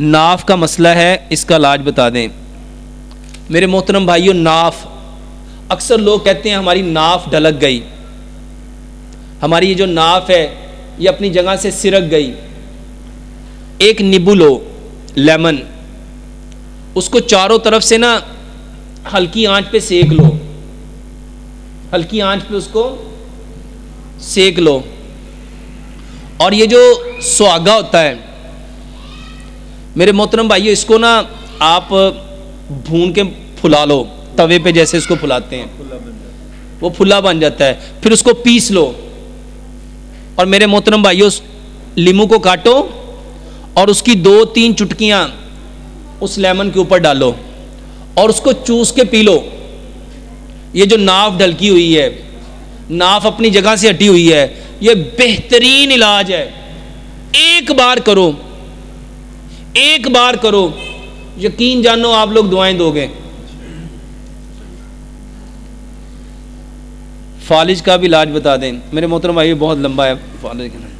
नाफ का मसला है, इसका इलाज बता दें। मेरे मोहतरम भाइयों, नाफ अक्सर लोग कहते हैं हमारी नाफ ढलक गई, हमारी ये जो नाफ है ये अपनी जगह से सिरक गई। एक नींबू लो, लेमन, उसको चारों तरफ से ना हल्की आंच पे सेक लो, हल्की आंच पे उसको सेक लो। और ये जो सुहागा होता है मेरे मोहतरम भाइयों, इसको ना आप भून के फुला लो तवे पे, जैसे इसको फुलाते हैं वो फुला बन जाता है। फिर उसको पीस लो और मेरे मोहतरम भाइयों नींबू को काटो और उसकी 2-3 चुटकियाँ उस लेमन के ऊपर डालो और उसको चूस के पी लो। ये जो नाफ ढलकी हुई है, नाफ अपनी जगह से हटी हुई है, ये बेहतरीन इलाज है। एक बार करो, एक बार करो, यकीन जानो आप लोग दुआएं दोगे। फालिज का भी इलाज बता दें मेरे मोहतरम भाई, बहुत लंबा है फालिज का।